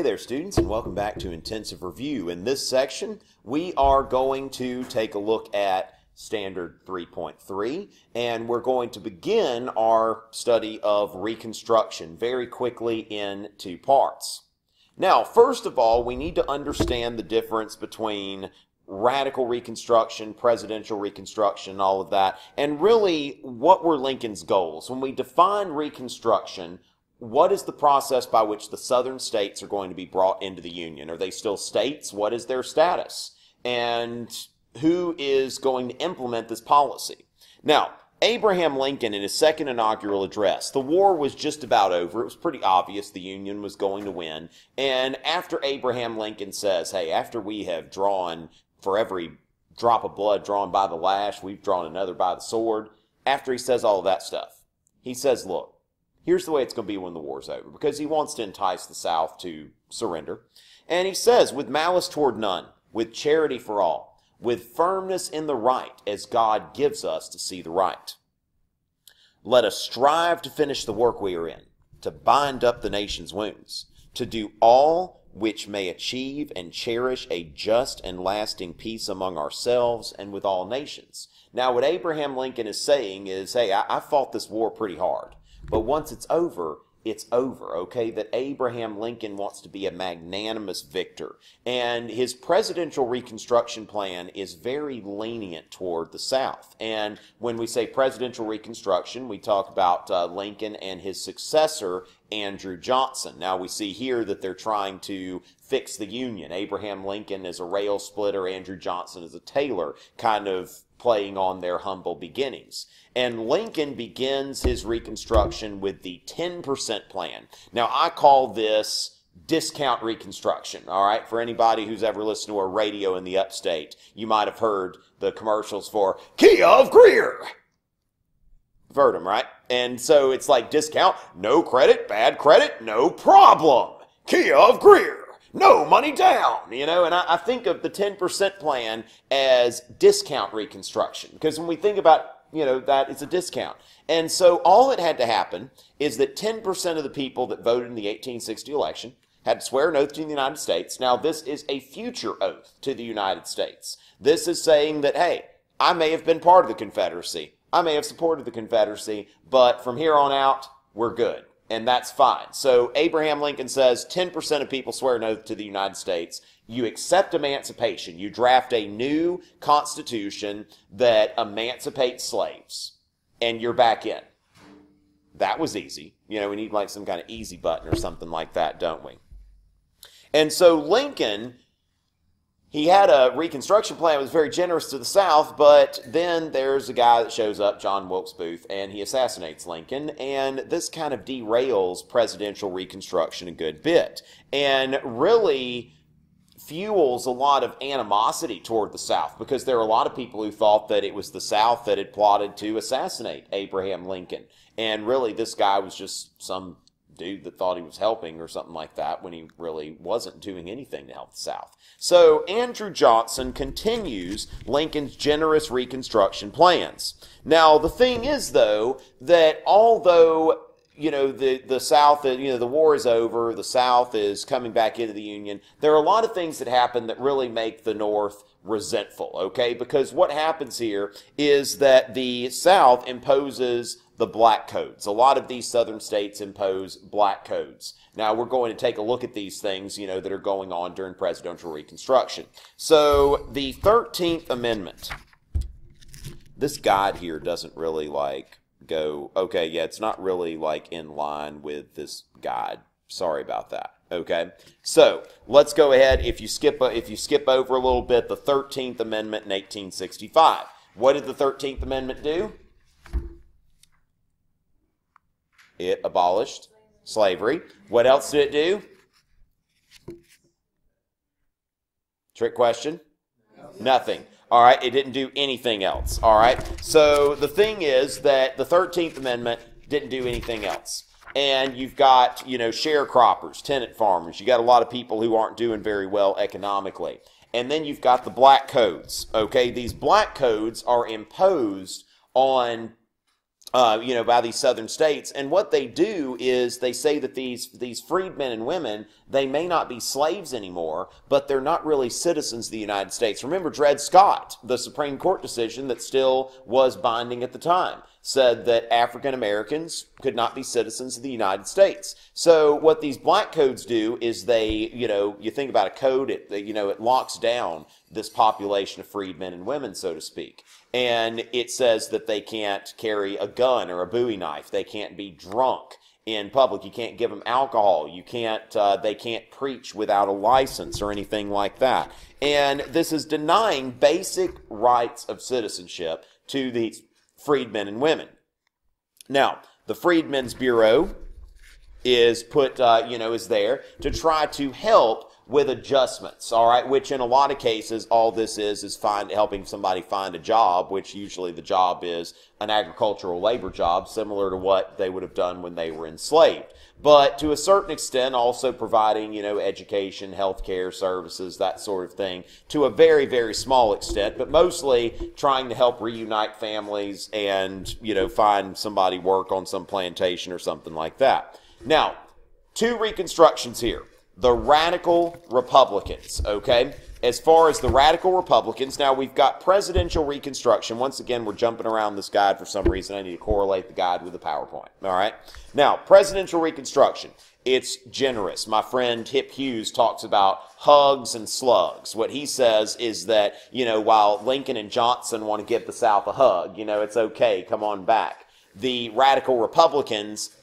Hey there, students, and welcome back to Intensive Review. In this section, we are going to take a look at Standard 3.3, and we're going to begin our study of Reconstruction very quickly in two parts. Now, first of all, we need to understand the difference between Radical Reconstruction, Presidential Reconstruction, all of that, and really, what were Lincoln's goals? When we define Reconstruction, what is the process by which the southern states are going to be brought into the Union? Are they still states? What is their status? And who is going to implement this policy? Now, Abraham Lincoln, in his second inaugural address, the war was just about over. It was pretty obvious the Union was going to win. And after Abraham Lincoln says, hey, after we have drawn, for every drop of blood drawn by the lash, we've drawn another by the sword. After he says all of that stuff, he says, look, here's the way it's going to be when the war's over, because he wants to entice the South to surrender. And he says, with malice toward none, with charity for all, with firmness in the right, as God gives us to see the right. Let us strive to finish the work we are in, to bind up the nation's wounds, to do all which may achieve and cherish a just and lasting peace among ourselves and with all nations. Now, what Abraham Lincoln is saying is, hey, I fought this war pretty hard. But once it's over, okay? That Abraham Lincoln wants to be a magnanimous victor. And his presidential reconstruction plan is very lenient toward the South. And when we say presidential reconstruction, we talk about Lincoln and his successor, Andrew Johnson. Now, we see here that they're trying to fix the Union. Abraham Lincoln is a rail splitter, Andrew Johnson is a tailor, kind of playing on their humble beginnings. And Lincoln begins his reconstruction with the 10% plan. Now, I call this discount reconstruction, all right? For anybody who's ever listened to a radio in the upstate, you might have heard the commercials for Kia of Greer. You've heard them, right? And so it's like discount, no credit, bad credit, no problem. Kia of Greer. No money down, you know, and I think of the 10% plan as discount reconstruction, because when we think about, you know, that it's a discount. And so all that had to happen is that 10% of the people that voted in the 1860 election had to swear an oath to the United States. Now, this is a future oath to the United States. This is saying that, hey, I may have been part of the Confederacy. I may have supported the Confederacy, but from here on out, we're good. And that's fine. So Abraham Lincoln says 10% of people swear an oath to the United States. You accept emancipation. You draft a new constitution that emancipates slaves. And you're back in. That was easy. You know, we need like some kind of easy button or something like that, don't we? And so Lincoln, he had a reconstruction plan that was very generous to the South, but then there's a guy that shows up, John Wilkes Booth, and he assassinates Lincoln, and this kind of derails presidential reconstruction a good bit, and really fuels a lot of animosity toward the South, because there are a lot of people who thought that it was the South that had plotted to assassinate Abraham Lincoln, and really this guy was just some dude that thought he was helping or something like that when he really wasn't doing anything to help the South. So Andrew Johnson continues Lincoln's generous Reconstruction plans. Now, the thing is, though, that although, you know, the South, you know, the war is over, the South is coming back into the Union, there are a lot of things that happen that really make the North resentful, okay? Because what happens here is that the South imposes the black codes. A lot of these southern states impose black codes. Now, we're going to take a look at these things, you know, that are going on during presidential reconstruction. So, the 13th Amendment. This guide here doesn't really, like, go, okay, yeah, it's not really, like, in line with this guide. Sorry about that. Okay, so let's go ahead. If you skip over a little bit, the 13th Amendment in 1865. What did the 13th Amendment do? It abolished slavery. What else did it do? Trick question? Nothing. All right, it didn't do anything else. All right, so the thing is that the 13th Amendment didn't do anything else. And you've got, you know, sharecroppers, tenant farmers. You got a lot of people who aren't doing very well economically. And then you've got the black codes, okay? These black codes are imposed on by these southern states. And what they do is they say that these freedmen and women, they may not be slaves anymore, but they're not really citizens of the United States. Remember Dred Scott, the Supreme Court decision that still was binding at the time, said that African Americans could not be citizens of the United States. So what these black codes do is they, you think about a code, it locks down this population of freedmen and women, so to speak. And it says that they can't carry a gun or a Bowie knife. They can't be drunk in public. You can't give them alcohol. You can't, they can't preach without a license or anything like that. And this is denying basic rights of citizenship to these freedmen and women. Now, the Freedmen's Bureau is put, is there to try to help with adjustments, all right, which in a lot of cases, all this is helping somebody find a job, which usually the job is an agricultural labor job, similar to what they would have done when they were enslaved. But to a certain extent, also providing, education, healthcare services, that sort of thing, to a very, very small extent, but mostly trying to help reunite families and, find somebody work on some plantation or something like that. Now, two reconstructions here. The Radical Republicans, okay? As far as the Radical Republicans, now we've got Presidential Reconstruction. Once again, we're jumping around this guide for some reason. I need to correlate the guide with the PowerPoint, all right? Now, Presidential Reconstruction, it's generous. My friend Tip Hughes talks about hugs and slugs. What he says is that, while Lincoln and Johnson want to give the South a hug, it's okay, come on back. The Radical Republicans,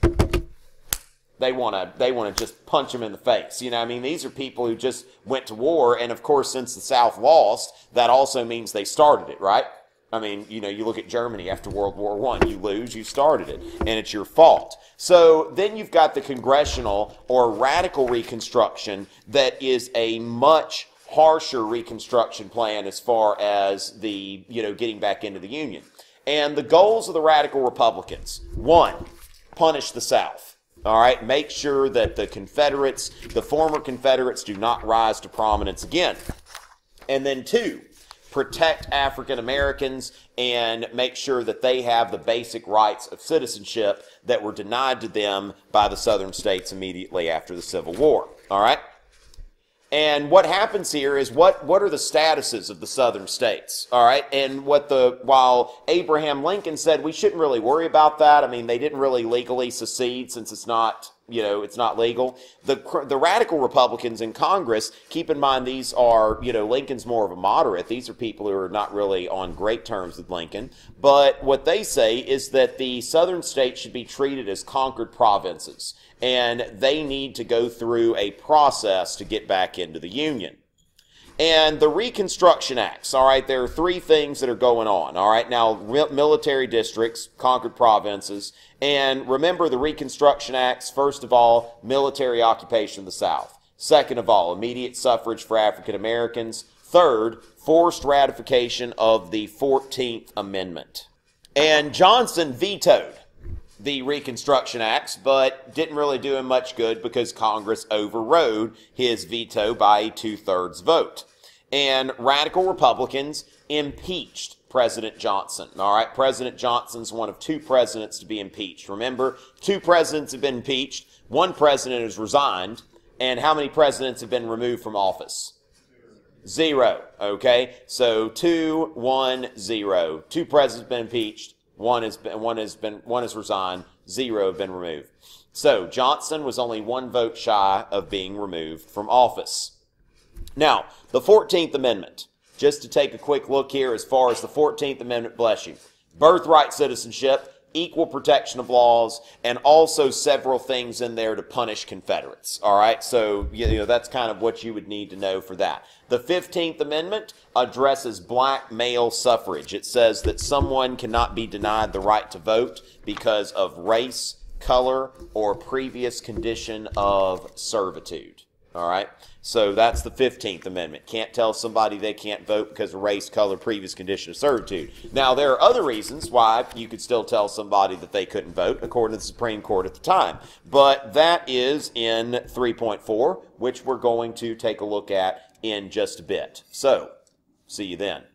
They want to just punch them in the face. I mean, these are people who just went to war. And of course, since the South lost, that also means they started it, right? I mean, you look at Germany after World War I, you lose, you started it, and it's your fault. So then you've got the Congressional or Radical Reconstruction that is a much harsher reconstruction plan as far as the, getting back into the Union. And the goals of the Radical Republicans, one, punish the South. All right, make sure that the Confederates, the former Confederates, do not rise to prominence again. And then two, protect African Americans and make sure that they have the basic rights of citizenship that were denied to them by the Southern states immediately after the Civil War. All right. And what happens here is what are the statuses of the Southern states? All right. And while Abraham Lincoln said we shouldn't really worry about that. I mean, they didn't really legally secede since it's not, it's not legal. The Radical Republicans in Congress, keep in mind, these are, Lincoln's more of a moderate. These are people who are not really on great terms with Lincoln. But what they say is that the Southern states should be treated as conquered provinces, and they need to go through a process to get back into the Union. And the Reconstruction Acts, all right, there are three things that are going on, all right? Now, military districts, conquered provinces, and remember the Reconstruction Acts, first of all, military occupation of the South. Second of all, immediate suffrage for African Americans. Third, forced ratification of the 14th Amendment. And Johnson vetoed the Reconstruction Acts, but didn't really do him much good because Congress overrode his veto by a 2/3 vote. And Radical Republicans impeached President Johnson. All right, President Johnson's one of two presidents to be impeached. Remember, two presidents have been impeached, one president has resigned, and how many presidents have been removed from office? Zero. Okay, so 2, 1, 0. Two presidents have been impeached. One has resigned, zero have been removed. So Johnson was only one vote shy of being removed from office. Now, the 14th Amendment, just to take a quick look here as far as the 14th Amendment, bless you. Birthright citizenship, equal protection of laws, and also several things in there to punish Confederates. All right, so that's kind of what you would need to know for that. The 15th Amendment addresses black male suffrage. It says that someone cannot be denied the right to vote because of race, color, or previous condition of servitude. All right, so that's the 15th Amendment. Can't tell somebody they can't vote because of race, color, previous condition of servitude. Now, there are other reasons why you could still tell somebody that they couldn't vote, according to the Supreme Court at the time. But that is in 3.4, which we're going to take a look at in just a bit. So, see you then.